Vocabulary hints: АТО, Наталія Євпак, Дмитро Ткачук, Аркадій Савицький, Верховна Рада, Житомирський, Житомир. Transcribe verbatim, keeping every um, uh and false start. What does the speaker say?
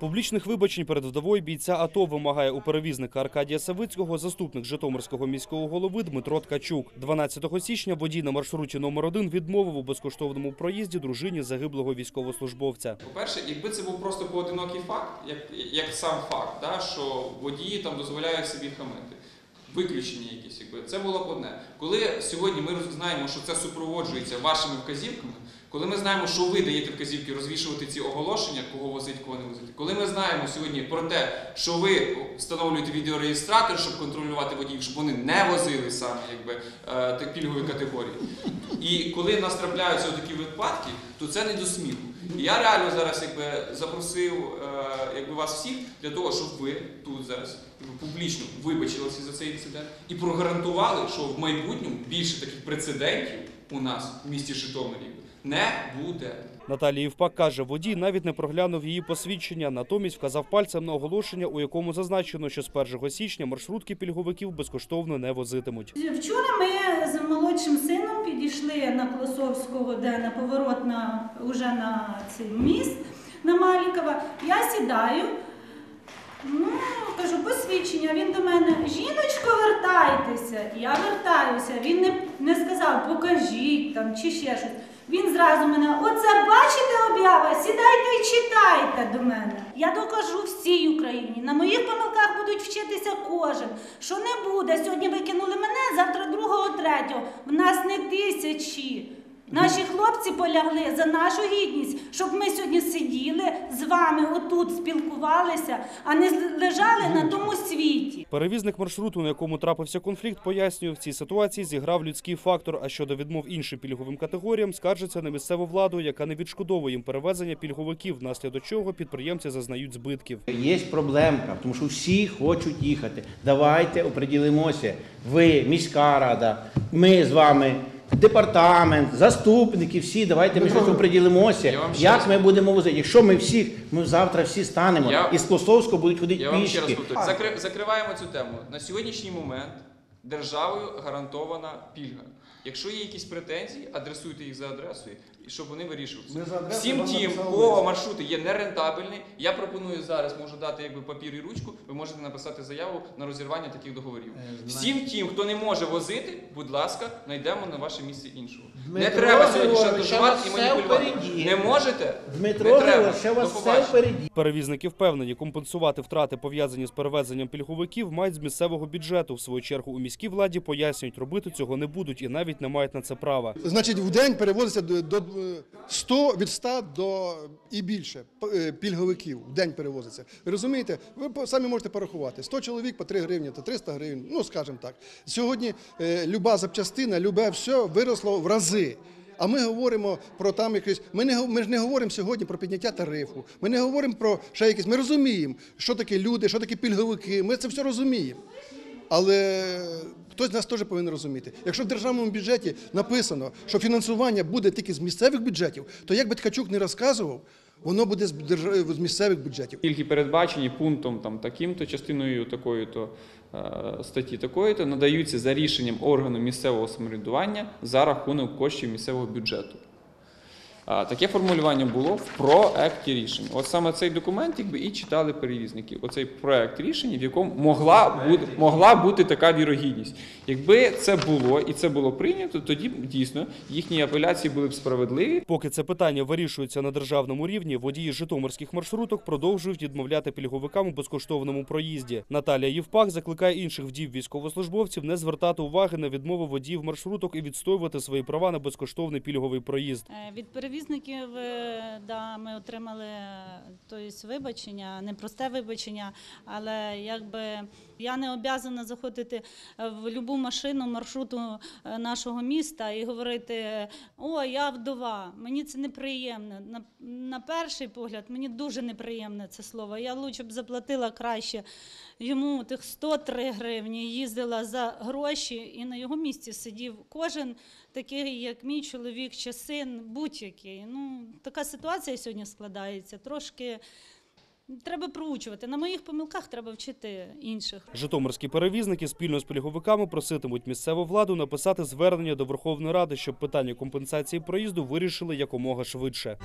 Публічних вибачень перед вдовою бійця АТО вимагає у перевізника Аркадія Савицького заступник Житомирського міського голови Дмитро Ткачук. дванадцятого січня водій на маршруті номер один відмовив у безкоштовному проїзді дружині загиблого військовослужбовця. По-перше, якби це був просто поодинокий факт, як, як сам факт, да, що водії там дозволяють собі хамити. Виключення якісь, якби це було б одне. Коли сьогодні ми знаємо, що це супроводжується вашими вказівками, коли ми знаємо, що ви даєте вказівки розвішувати ці оголошення, кого возить, кого не возить, коли ми знаємо сьогодні про те, що ви встановлюєте відеореєстратор, щоб контролювати водіїв, щоб вони не возили саме якби так пільгові категорії. І коли нас трапляються такі випадки, то це не до сміху. І я реально зараз якби запросив якби вас всіх для того, щоб ви тут зараз публічно вибачилися за цей інцидент і прогарантували, що в майбутньому більше таких прецедентів у нас в місті Житомирі не буде. Наталія Євпак каже, водій навіть не проглянув її посвідчення, натомість вказав пальцем на оголошення, у якому зазначено, що з першого січня маршрутки пільговиків безкоштовно не возитимуть. Вчора ми з молодшим сином підійшли на Колосовського, де на поворот на, уже на цей міст, на Малікова. Я сідаю, ну, кажу, посвідчення, він до мене, жіночко, вертайтеся. Я вертаюся, він не, не сказав, покажіть там, чи ще щось. Він зразу мене, оце бачите об'ява, сідайте і читайте до мене. Я докажу всій Україні, на моїх помилках будуть вчитися кожен, що не буде. Сьогодні викинули мене, завтра другого, третього. В нас не тисячі. Наші хлопці полягли за нашу гідність, щоб ми сьогодні сиділи з вами отут, спілкувалися, а не лежали на тому світі. Перевізник маршруту, на якому трапився конфлікт, пояснює, в цій ситуації зіграв людський фактор, а щодо відмов іншим пільговим категоріям скаржиться на місцеву владу, яка не відшкодовує їм перевезення пільговиків, внаслідок чого підприємці зазнають збитків. Є проблемка, тому що всі хочуть їхати. Давайте оприділимося. Ви, міська рада, ми з вами. Департамент, заступники, всі, давайте ми щось оприділимося, як ми будемо возити. Якщо ми всіх, ми завтра всі станемо, я... і з Плосовського будуть ходити я пішки. Я вам ще раз повторю. Закри... Закриваємо цю тему. На сьогоднішній момент державою гарантована пільга. Якщо є якісь претензії, адресуйте їх за адресою, щоб вони вирішувалися. Всім тим, кого маршрути є нерентабельні, я пропоную зараз, можу дати якби папір і ручку, ви можете написати заяву на розірвання таких договорів. Всім тим, хто не може возити, будь ласка, знайдемо на ваше місце іншого. Дмитро, не треба сьогодні шантажувати і маніпулювати. Не можете? Дмитро, не треба. Перевізники впевнені, компенсувати втрати, пов'язані з перевезенням пільговиків, мають з місцевого бюджету. В свою чергу у міській владі пояснюють, робити цього не будуть і навіть не мають на це права. Значить, в день перевозиться до ста, від ста до і більше пільговиків в день перевозиться. Розумієте? Ви самі можете порахувати. сто чоловік по три гривні, то триста гривень, ну, скажімо так. Сьогодні е, люба запчастина, любе все виросло в рази. А ми говоримо про там якийсь, ми, не, ми ж не говоримо сьогодні про підняття тарифу, ми не говоримо про ще якісь, ми розуміємо, що таке люди, що таке пільговики, ми це все розуміємо. Але хтось нас теж повинен розуміти. Якщо в державному бюджеті написано, що фінансування буде тільки з місцевих бюджетів, то як би Ткачук не розказував, воно буде з, держав... з місцевих бюджетів. Тільки передбачені пунктом там, таким-то, частиною такої-то статті такої-то надаються за рішенням органу місцевого самоврядування за рахунок коштів місцевого бюджету. Таке формулювання було в проекті рішення. От саме цей документ якби і читали перевізники. Оцей проект рішення, в якому могла бути, могла бути така вірогідність. Якби це було і це було прийнято, тоді дійсно їхні апеляції були б справедливі. Поки це питання вирішується на державному рівні, водії житомирських маршруток продовжують відмовляти пільговикам у безкоштовному проїзді. Наталія Євпак закликає інших вдів військовослужбовців не звертати уваги на відмови водіїв маршруток і відстоювати свої права на безкоштовний пільговий проїзд. Перевізників, да, ми отримали тобто, вибачення, не просте вибачення, але якби я не обов'язана заходити в любу машину маршруту нашого міста і говорити: "О, я вдова". Мені це неприємно. На, на перший погляд, мені дуже неприємне це слово. Я лучше б заплатила краще йому тих сто три гривні, їздила за гроші, і на його місці сидів кожен такий, як мій чоловік чи син, будь-який. Ну, така ситуація сьогодні складається. Трошки треба проучувати. На моїх помилках треба вчити інших. Житомирські перевізники спільно з пільговиками проситимуть місцеву владу написати звернення до Верховної Ради, щоб питання компенсації проїзду вирішили якомога швидше.